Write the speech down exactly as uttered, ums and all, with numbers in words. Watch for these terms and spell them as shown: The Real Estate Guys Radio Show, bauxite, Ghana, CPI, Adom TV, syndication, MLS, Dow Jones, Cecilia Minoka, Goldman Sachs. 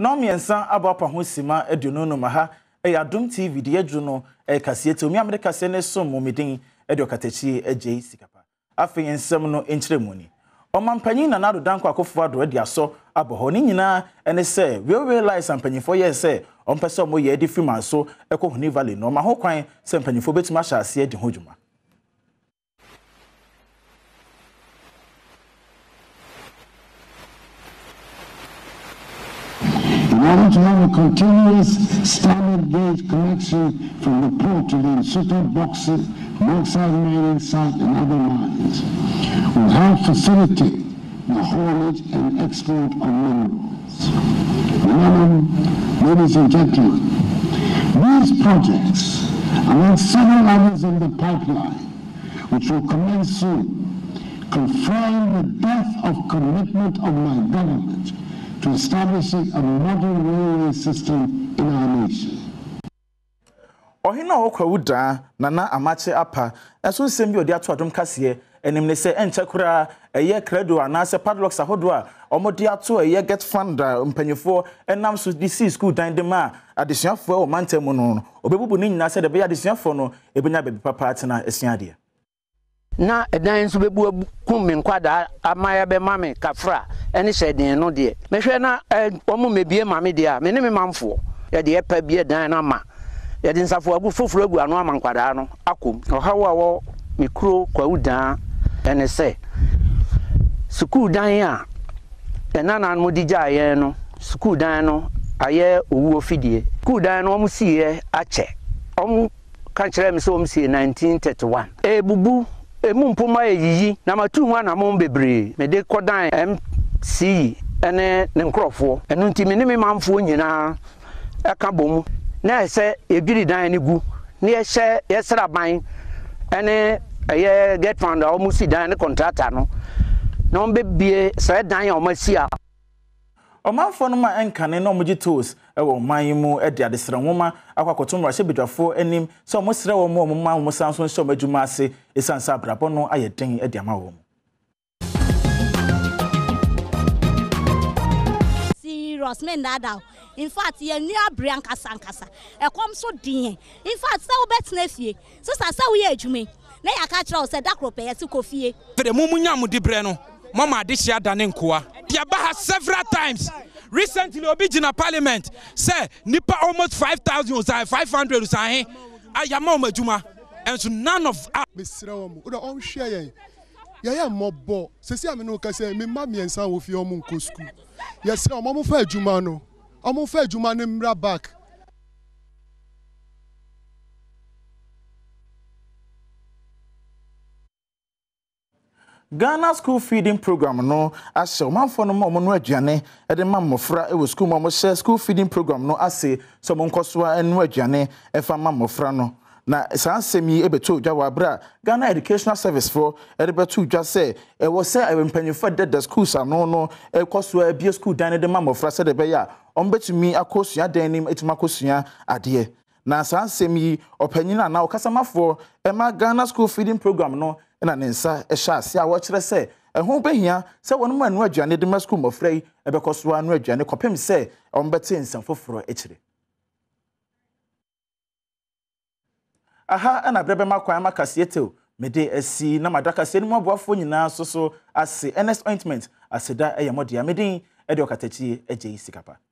na miensa aba pa ho sima aduno no maha e adom tv de aduno e kase te omi america se ne som mo medin e de okatachi ejei sikapa afi ensem no enchiremoni omampanyi na nado danko akofo ado de aso aba ho ni nyina ene se we realize ampanyi for years se ompese omo ye de fima so e ko huni valley no ma ho kwan se ampanyi for betima sha ase de hodjuma Management continuous standard gauge connection from the port to the insular boxes, bauxite mining site and other mines will help facilitate the haulage and export of minerals. Madam, ladies and gentlemen, these projects, along several others in the pipeline, which will commence soon, confirm the depth of commitment of my government to establishing a modern railway system in our nation. Ohina okwawuda nana amache apa enso nsem bi odi ato adom kase enim ne se enchekura eye credo ana se padlock sahodo a omodi ato eye get funder mpanyefo enam so D C school dan dem a adesuafo o mantemu no obebubu ni nyina se de be adesuafo no ebenya be papa atena esiade na edan nso bebu kum me nkwada amaya be mame kafra eni seden no de mehwe na omu mebie mame de a me ne me mamfo ye de epa bie dan na ma ye de nsafo agu foforo agu anu ama nkwada no akom ohawo awo mikro kwaudan eni se sukuu dan a enana anu di jaaye no sukuu dan no aye owu ofidie sukuu dan no omu siye ache omu kan kire me so omu siye nineteen thirty-one ebubu emu mpoma yiyi na matu ho na mo bebre me de kodan M C ene ne nkrofo enu ntimi ne me mamfo nyina aka bomu na ese ebiri dan ne gu ne ese yesra ban ene eye get founder o musi dan ne contractor no na on bebie so dan ya o masi a o mamfo no ma enka ne no moji tools e wo man mu e de adesra nwoma akwakotum ra shebidwafo enim so mo sra wo mo mo ma wo sanso so madwuma ase esansa abrabo no ayeden e de ama wo serious men dadaw in fact ye ni abrian kasa kasa e kom so din in fact se wo betna fie so sa se wo ye adwuma na ya ka kira wo se dakrope ye se kofie fere mo munya mu dibre no mama de hia dane nkoa dia ba ha several times. Recently, Obijina Parliament said Nipa almost five thousand was five hundred was I am Majuma, and so none of us. Miss Ram, would all share. Yea, more bo. Cecilia Minoka say, me mammy and son with your Munko school. Yes, I'm a fair Jumano. I'm a fair Juman Rabak. Ghana school feeding program no ase o manfo no mo no aduane e de mamofra e wo school mo share school feeding program no ase so mo nkoso a no aduane e fa mamofra no na sansemi e beto dwa wa bra Ghana educational service for e de beto dwa say e wo say e mpanyi for the schools ano no e koso a bi school dan de mamofra se de be ya o mbetumi akosua dan nim etima kosua ade na sansemi opanyina na okasamafo e ma Ghana school feeding program no na nensa ehya se a wo kire se ehun behia se wonu ma nu aduane de ma school mofrei ebekoso anu aduane kopem se ombete nsan foforo ekire aha ana brebe makwan makase etew mede asi na madaka se nmu aboafo nyina so so ase Ernest Ointment aseda eyemode amedin e de okatachi ejei sikapa.